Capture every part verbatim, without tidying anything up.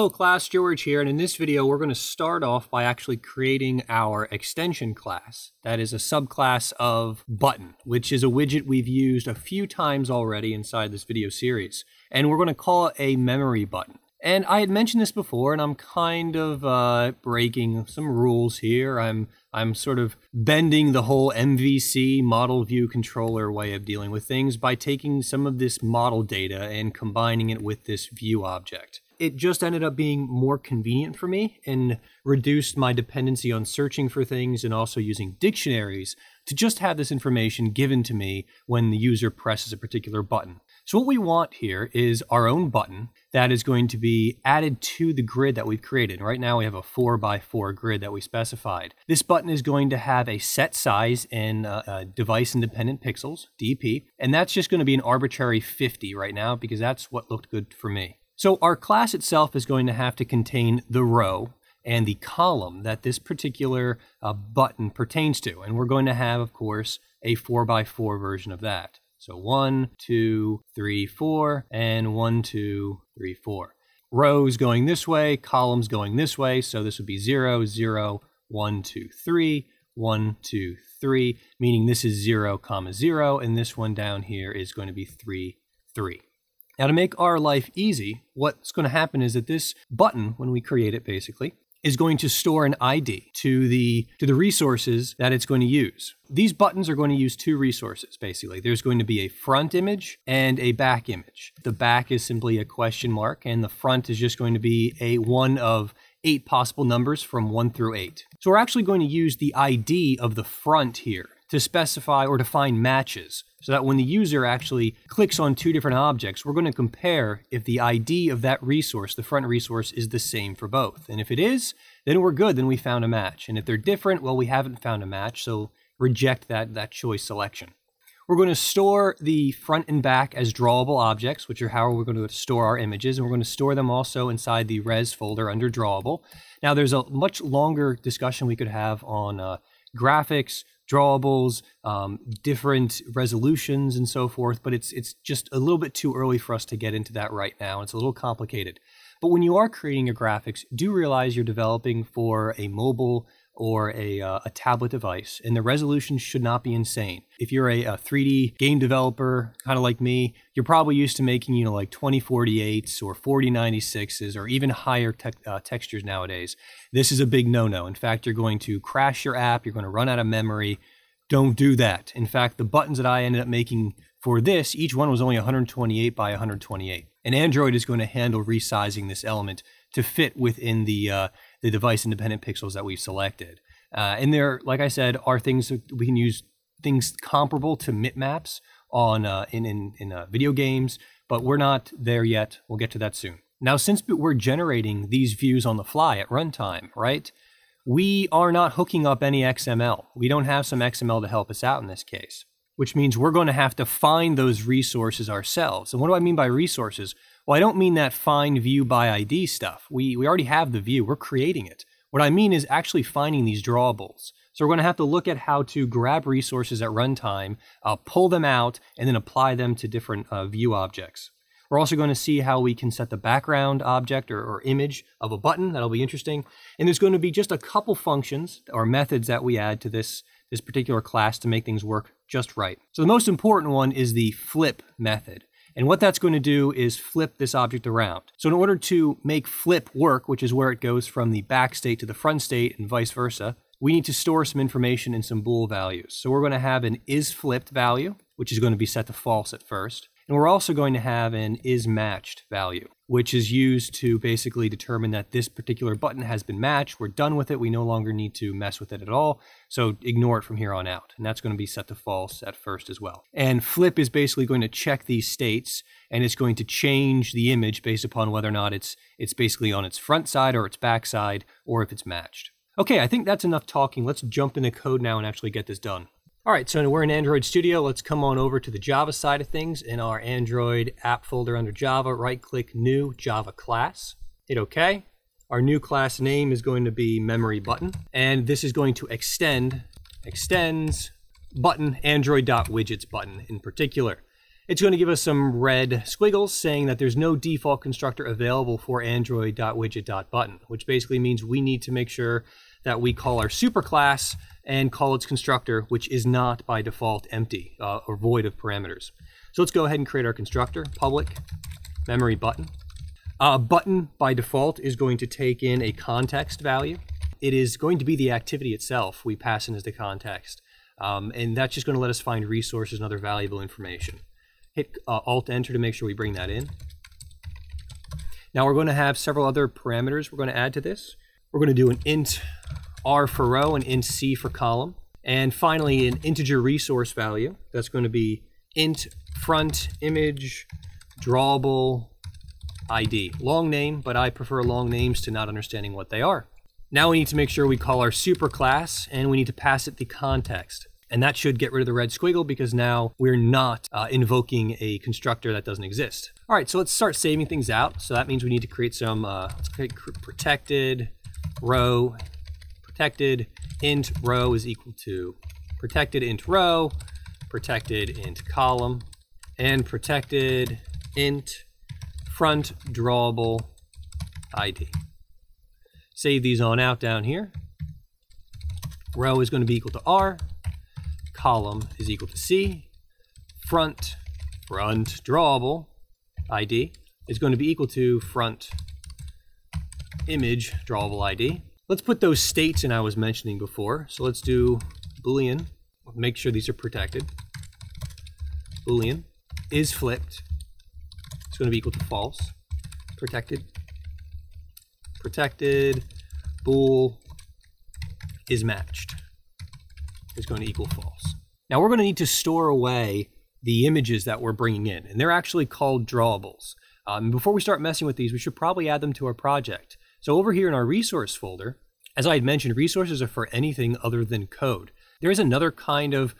Hello class, George here, and in this video we're going to start off by actually creating our extension class. That is a subclass of button, which is a widget we've used a few times already inside this video series. And we're going to call it a memory button. And I had mentioned this before, and I'm kind of uh, breaking some rules here. I'm, I'm sort of bending the whole M V C, model view controller way of dealing with things by taking some of this model data and combining it with this view object. It just ended up being more convenient for me and reduced my dependency on searching for things and also using dictionaries to just have this information given to me when the user presses a particular button. So what we want here is our own button that is going to be added to the grid that we've created. Right now we have a four by four grid that we specified. This button is going to have a set size in uh, uh, device independent pixels, D P, and that's just going to be an arbitrary fifty right now because that's what looked good for me. So our class itself is going to have to contain the row and the column that this particular uh, button pertains to. And we're going to have, of course, a four by four version of that. So one, two, three, four, and one, two, three, four. Rows going this way, columns going this way. So this would be zero, zero, one, two, three, one, two, three, meaning this is zero comma zero. And this one down here is going to be three, three. Now, to make our life easy, what's going to happen is that this button, when we create it basically, is going to store an I D to the, to the resources that it's going to use. These buttons are going to use two resources, basically. There's going to be a front image and a back image. The back is simply a question mark, and the front is just going to be a one of eight possible numbers from one through eight. So we're actually going to use the I D of the front here to specify or define matches, so that when the user actually clicks on two different objects, we're going to compare if the I D of that resource, the front resource, is the same for both. And if it is, then we're good, then we found a match. And if they're different, well, we haven't found a match, so reject that, that choice selection. We're going to store the front and back as drawable objects, which are how we're going to store our images, and we're going to store them also inside the res folder under drawable. Now, there's a much longer discussion we could have on uh, graphics, drawables, um, different resolutions and so forth, but it's, it's just a little bit too early for us to get into that right now. It's a little complicated. But when you are creating your graphics, do realize you're developing for a mobile or a, uh, a tablet device, and the resolution should not be insane. If you're a, a three D game developer, kind of like me, you're probably used to making, you know, like twenty forty-eights or forty ninety-sixes or even higher te uh, textures nowadays. This is a big no-no. In fact, you're going to crash your app. You're going to run out of memory. Don't do that. In fact, the buttons that I ended up making for this, each one was only one twenty-eight by one twenty-eight. And Android is going to handle resizing this element to fit within the uh, the device-independent pixels that we've selected. Uh, and there, like I said, are things that we can use, things comparable to mipmaps on, uh, in, in, in uh, video games, but we're not there yet. We'll get to that soon. Now, since we're generating these views on the fly at runtime, right, we are not hooking up any X M L. We don't have some X M L to help us out in this case, which means we're going to have to find those resources ourselves. And what do I mean by resources? Well, I don't mean that find view by I D stuff. We, we already have the view. We're creating it. What I mean is actually finding these drawables. So we're going to have to look at how to grab resources at runtime, uh, pull them out, and then apply them to different uh, view objects. We're also going to see how we can set the background object or, or image of a button. That'll be interesting. And there's going to be just a couple functions or methods that we add to this, this particular class to make things work just right. So the most important one is the flip method. And what that's going to do is flip this object around. So in order to make flip work, which is where it goes from the back state to the front state and vice versa, we need to store some information in some bool values. So we're going to have an isFlipped value, which is going to be set to false at first. And we're also going to have an isMatched value, which is used to basically determine that this particular button has been matched. We're done with it. We no longer need to mess with it at all. So ignore it from here on out. And that's going to be set to false at first as well. And flip is basically going to check these states, and it's going to change the image based upon whether or not it's, it's basically on its front side or its back side, or if it's matched. Okay, I think that's enough talking. Let's jump into code now and actually get this done. All right, so we're in Android Studio. Let's come on over to the Java side of things. In our Android app folder under Java, right-click New Java Class. Hit OK. Our new class name is going to be MemoryButton, and this is going to extend, extends button, Android.widgets button in particular. It's going to give us some red squiggles saying that there's no default constructor available for Android.widget.button, which basically means we need to make sure that we call our superclass and call its constructor, which is not by default empty uh, or void of parameters. So let's go ahead and create our constructor, public memory button. Uh, button by default is going to take in a context value. It is going to be the activity itself we pass in as the context. Um, and that's just going to let us find resources and other valuable information. Hit uh, Alt-Enter to make sure we bring that in. Now we're going to have several other parameters we're going to add to this. We're going to do an int R for row and int C for column. And finally, an integer resource value. That's going to be int front image drawable I D. Long name, but I prefer long names to not understanding what they are. Now we need to make sure we call our superclass, and we need to pass it the context. And that should get rid of the red squiggle because now we're not uh, invoking a constructor that doesn't exist. All right, so let's start saving things out. So that means we need to create some, uh, let's create protected row, protected int row is equal to protected int row, protected int column, and protected int front drawable I D. Save these on out down here. Row is going to be equal to R. Column is equal to C. Front, front drawable I D is going to be equal to front image drawable I D. Let's put those states in I was mentioning before. So let's do Boolean. Make sure these are protected. Boolean is flipped. It's going to be equal to false. Protected. Protected. Bool is matched. Is going to equal false. Now we're going to need to store away the images that we're bringing in, and they're actually called drawables. Um, before we start messing with these, we should probably add them to our project. So over here in our resource folder, as I had mentioned, resources are for anything other than code. There is another kind of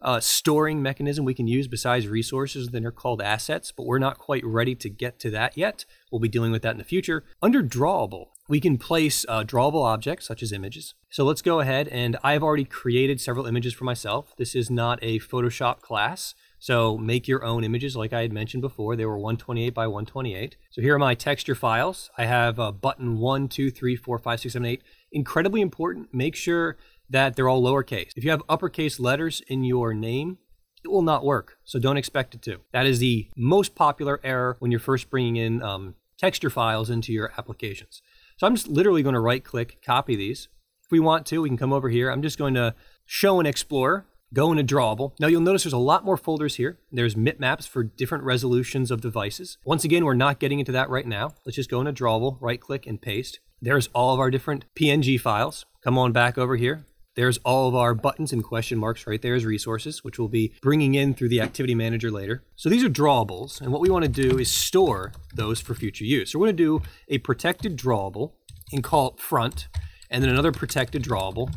uh, storing mechanism we can use besides resources, then they're called assets, but we're not quite ready to get to that yet. We'll be dealing with that in the future. Under drawable, we can place uh, drawable objects such as images. So let's go ahead, and I've already created several images for myself. This is not a Photoshop class, so make your own images like I had mentioned before. They were one twenty-eight by one twenty-eight. So here are my texture files. I have a button one, two, three, four, five, six, seven, eight. Incredibly important, make sure that they're all lowercase. If you have uppercase letters in your name, it will not work, so don't expect it to. That is the most popular error when you're first bringing in um, texture files into your applications. So I'm just literally going to right-click, copy these. If we want to, we can come over here. I'm just going to show an explorer, go into drawable. Now you'll notice there's a lot more folders here. There's mipmaps for different resolutions of devices. Once again, we're not getting into that right now. Let's just go into drawable, right-click, and paste. There's all of our different P N G files. Come on back over here. There's all of our buttons and question marks right there as resources, which we'll be bringing in through the activity manager later. So these are drawables, and what we want to do is store those for future use. So we're going to do a protected drawable and call it front, and then another protected drawable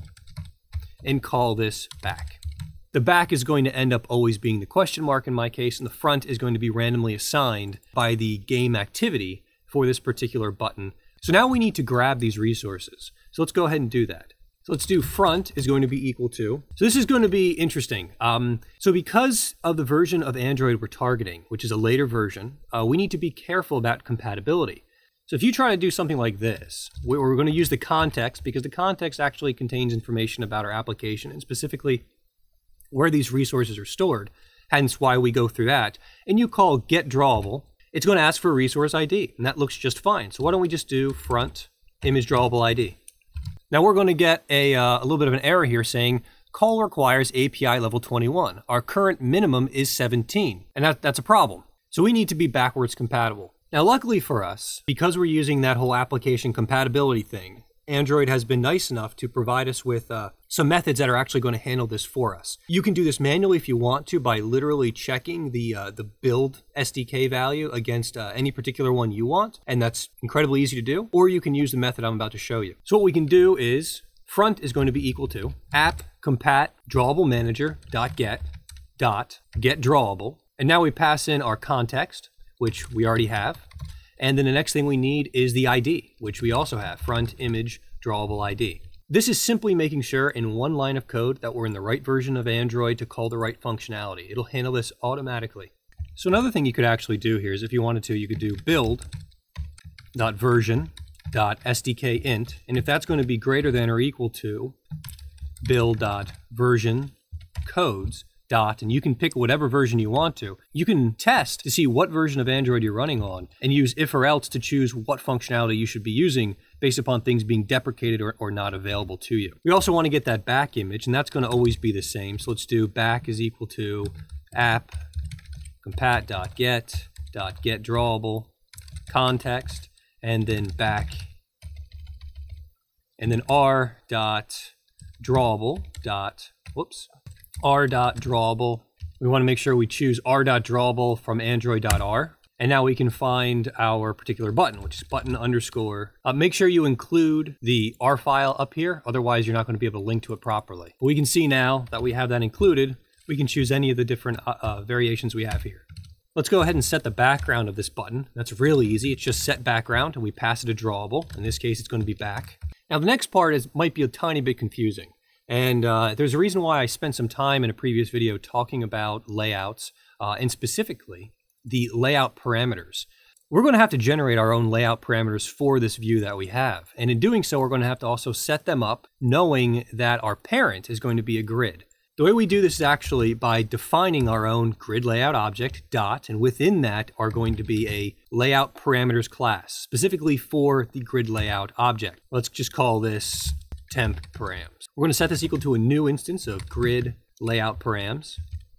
and call this back. The back is going to end up always being the question mark in my case, and the front is going to be randomly assigned by the game activity for this particular button. So now we need to grab these resources. So let's go ahead and do that. So let's do front is going to be equal to. So this is going to be interesting. Um, so because of the version of Android we're targeting, which is a later version, uh, we need to be careful about compatibility. So if you try to do something like this, we're going to use the context because the context actually contains information about our application and specifically where these resources are stored, hence why we go through that. And you call get drawable, it's going to ask for a resource I D, and that looks just fine. So why don't we just do front image drawable I D? Now we're going to get a, uh, a little bit of an error here saying call requires A P I level twenty-one. Our current minimum is seventeen, and that, that's a problem. So we need to be backwards compatible. Now luckily for us, because we're using that whole application compatibility thing, Android has been nice enough to provide us with uh, some methods that are actually going to handle this for us. You can do this manually if you want to by literally checking the, uh, the build S D K value against uh, any particular one you want, and that's incredibly easy to do, or you can use the method I'm about to show you. So what we can do is front is going to be equal to app compat drawable manager dot get dot get drawable, and now we pass in our context, which we already have, and then the next thing we need is the I D, which we also have, front image drawable I D. This is simply making sure in one line of code that we're in the right version of Android to call the right functionality. It'll handle this automatically. So another thing you could actually do here is, if you wanted to, you could do build dot version dot S D K int, and if that's going to be greater than or equal to build dot version codes dot, and you can pick whatever version you want to. You can test to see what version of Android you're running on and use if or else to choose what functionality you should be using based upon things being deprecated or, or not available to you. We also want to get that back image, and that's going to always be the same. So let's do back is equal to app compat.get dot get drawable context, and then back, and then r dot drawable dot whoops r.drawable. We want to make sure we choose r.drawable from android.r. And now we can find our particular button, which is button underscore. Uh, make sure you include the R file up here. Otherwise, you're not going to be able to link to it properly. But we can see now that we have that included. We can choose any of the different uh, uh, variations we have here. Let's go ahead and set the background of this button. That's really easy. It's just set background, and we pass it a drawable. In this case, it's going to be back. Now, the next part is might be a tiny bit confusing. And uh, there's a reason why I spent some time in a previous video talking about layouts, uh, and specifically the layout parameters. We're going to have to generate our own layout parameters for this view that we have. And in doing so, we're going to have to also set them up knowing that our parent is going to be a grid. The way we do this is actually by defining our own grid layout object dot, and within that are going to be a layout parameters class, specifically for the grid layout object. Let's just call this temp params. We're going to set this equal to a new instance of grid layout params.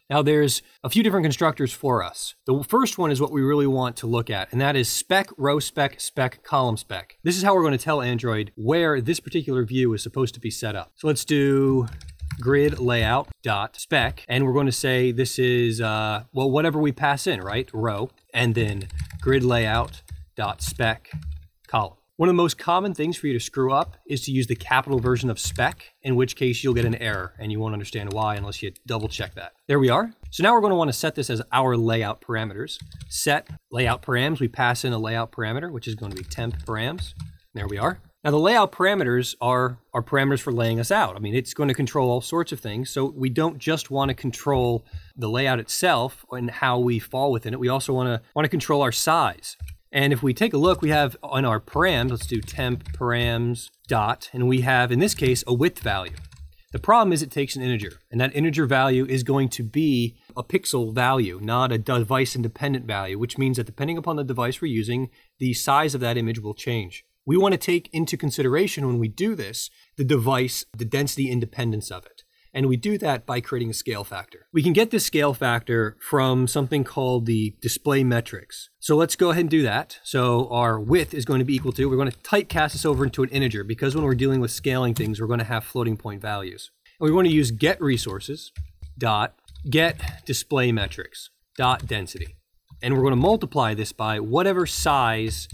Now there's a few different constructors for us. The first one is what we really want to look at, and that is spec, row spec, spec, column spec. This is how we're going to tell Android where this particular view is supposed to be set up. So let's do grid layout dot spec, and we're going to say this is, uh, well, whatever we pass in, right? Row, and then grid layout dot spec column. One of the most common things for you to screw up is to use the capital version of spec, in which case you'll get an error and you won't understand why unless you double check that. There we are. So now we're going to want to set this as our layout parameters. Set layout params, we pass in a layout parameter, which is going to be temp params. There we are. Now the layout parameters are, are parameters for laying us out. I mean, it's going to control all sorts of things. So we don't just want to control the layout itself and how we fall within it. We also want to want to control our size. And if we take a look, we have on our params, let's do temp params dot, and we have, in this case, a width value. The problem is it takes an integer, and that integer value is going to be a pixel value, not a device-independent value, which means that depending upon the device we're using, the size of that image will change. We want to take into consideration when we do this, the device, the density independence of it. And we do that by creating a scale factor. We can get this scale factor from something called the DisplayMetrics. So let's go ahead and do that. So our width is going to be equal to, we're going to typecast this over into an integer, because when we're dealing with scaling things, we're going to have floating point values. And we want to use get resources dot get DisplayMetrics dot density. And we're going to multiply this by whatever size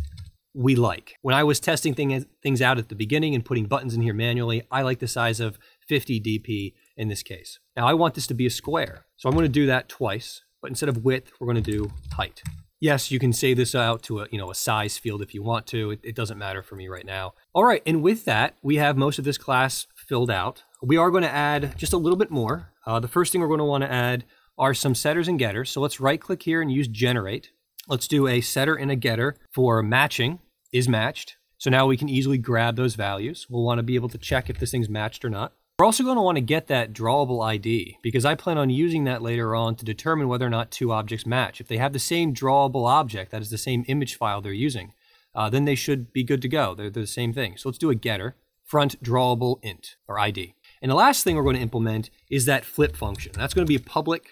we like. When I was testing thing, things out at the beginning and putting buttons in here manually, I like the size of fifty D P. In this case. Now I want this to be a square. So I'm going to do that twice, but instead of width, we're going to do height. Yes, you can save this out to a, you know, a size field if you want to. It, it doesn't matter for me right now. All right. And with that, we have most of this class filled out. We are going to add just a little bit more. Uh, the first thing we're going to want to add are some setters and getters. So let's right click here and use generate. Let's do a setter and a getter for matching is matched. So now we can easily grab those values. We'll want to be able to check if this thing's matched or not. We're also going to want to get that drawable I D, because I plan on using that later on to determine whether or not two objects match. If they have the same drawable object, that is the same image file they're using, uh, then they should be good to go. They're, they're the same thing. So let's do a getter, front drawable int, or I D. And the last thing we're going to implement is that flip function. That's going to be a public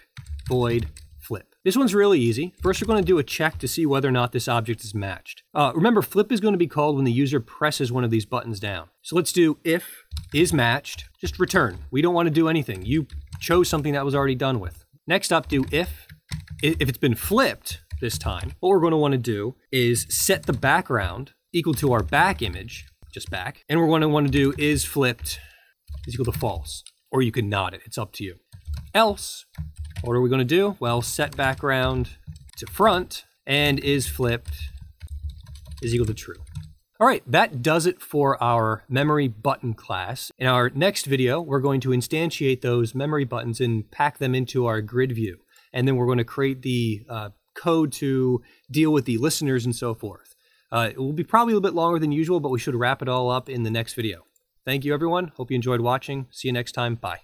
void flip. This one's really easy. First, we're going to do a check to see whether or not this object is matched. Uh, remember, flip is going to be called when the user presses one of these buttons down. So let's do if is matched, just return. We don't want to do anything. You chose something that was already done with. Next up, do if, if it's been flipped this time, what we're going to want to do is set the background equal to our back image, just back, and we're going to want to do is flipped is equal to false, or you can not it, it's up to you. Else, what are we going to do? Well, set background to front and is flipped is equal to true. All right, that does it for our memory button class. In our next video, we're going to instantiate those memory buttons and pack them into our grid view. And then we're going to create the uh, code to deal with the listeners and so forth. Uh, it will be probably a little bit longer than usual, but we should wrap it all up in the next video. Thank you, everyone. Hope you enjoyed watching. See you next time. Bye.